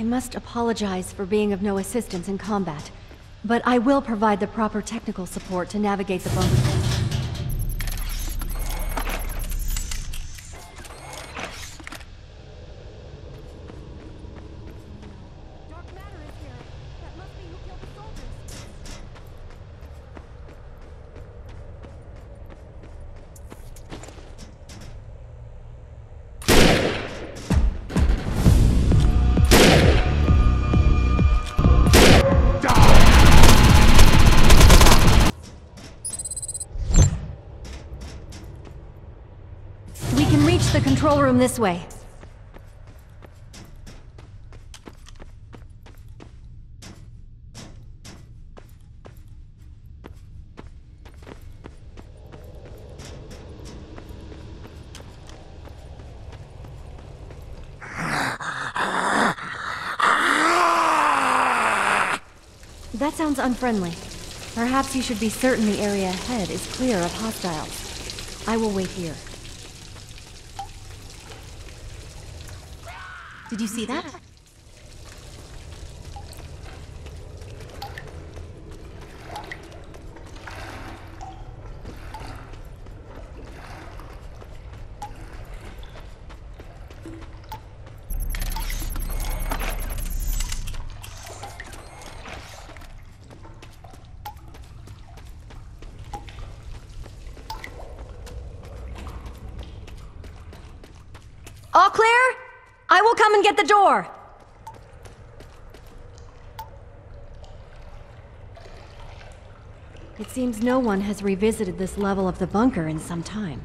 I must apologize for being of no assistance in combat, but I will provide the proper technical support to navigate the bunker. Control room this way. That sounds unfriendly. Perhaps you should be certain the area ahead is clear of hostiles. I will wait here. Did you see that? All clear? I will come and get the door! It seems no one has revisited this level of the bunker in some time.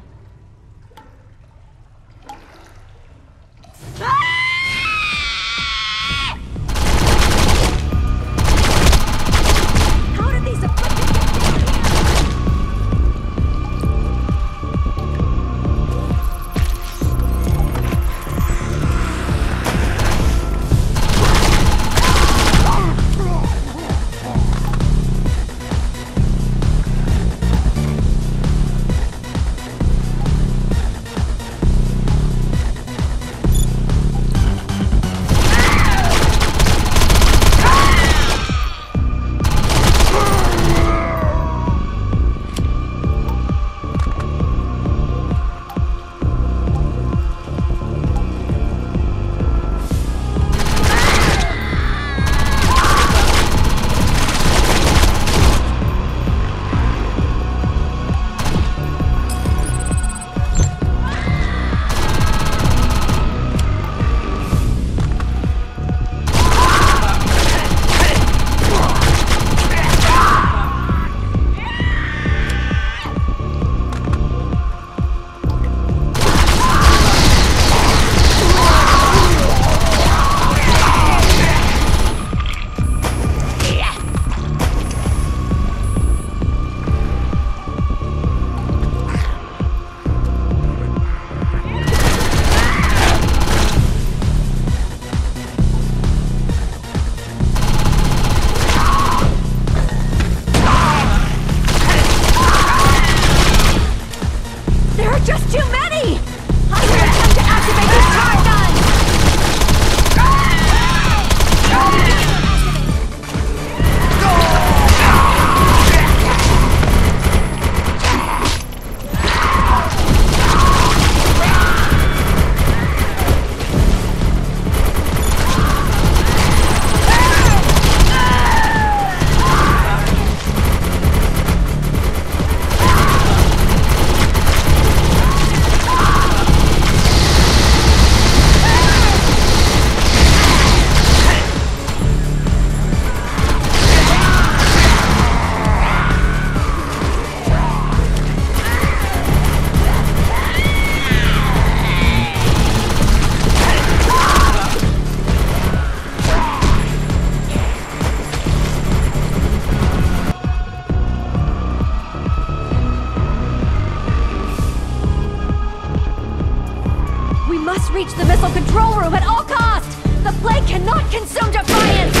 Reach the missile control room at all costs! The plague cannot consume Defiance!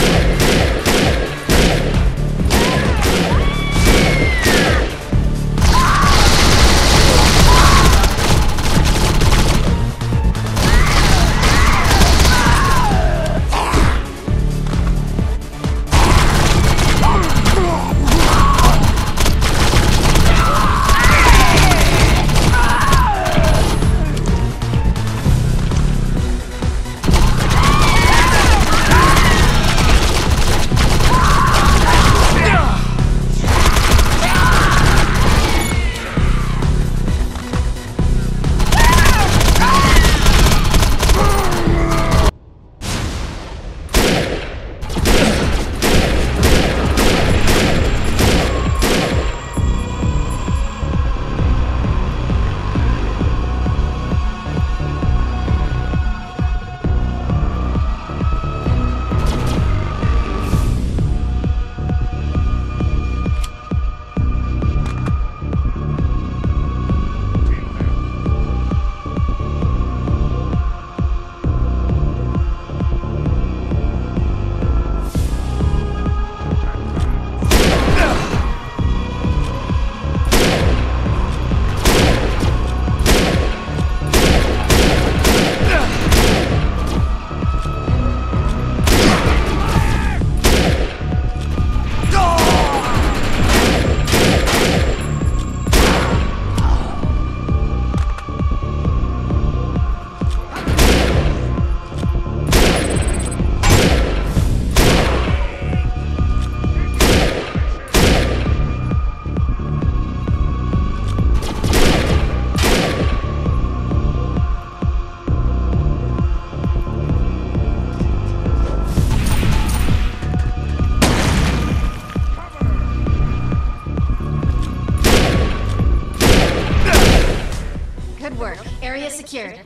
Good work. Area secured.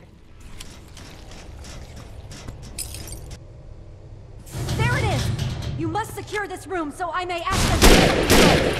There it is! You must secure this room so I may access...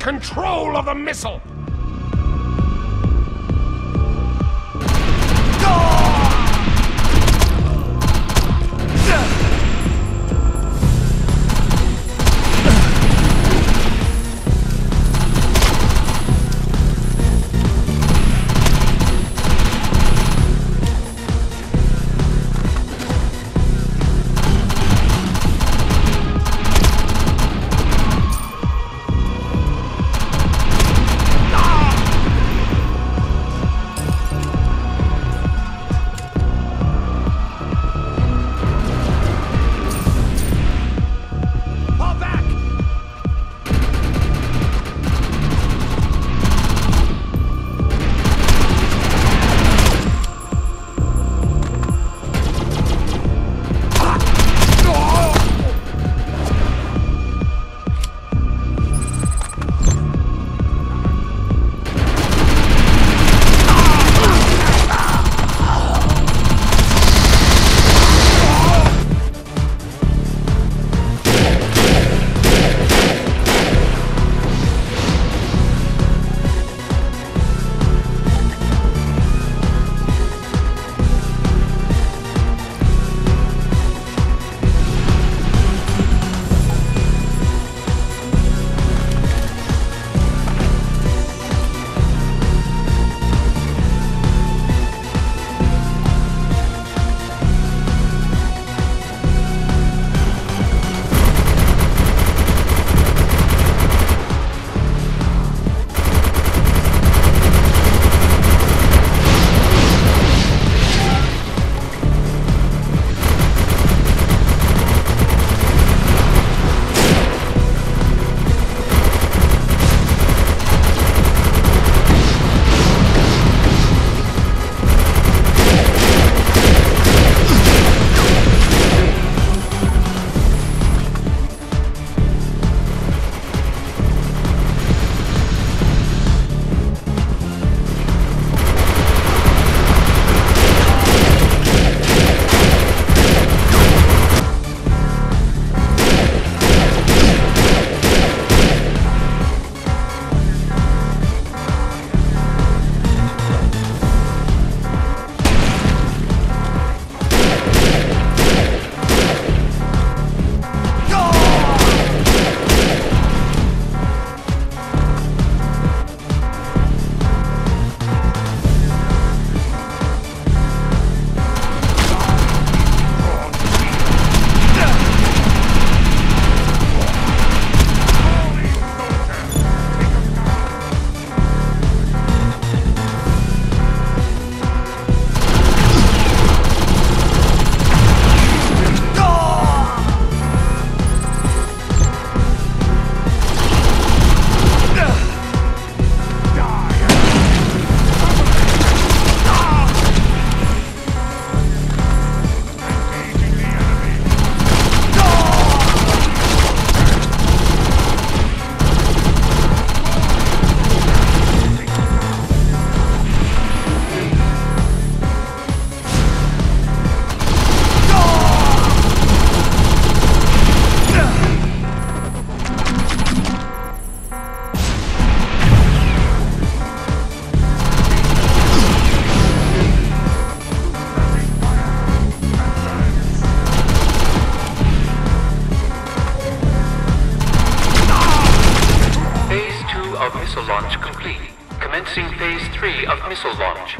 Control of the missile! complete. Commencing phase 3 of missile launch.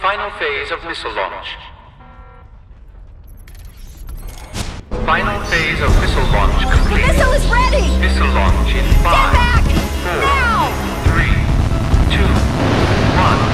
Final phase of missile launch. Final phase of missile launch complete. The missile is ready! Missile launch in 5, 4, 3, 2, 1.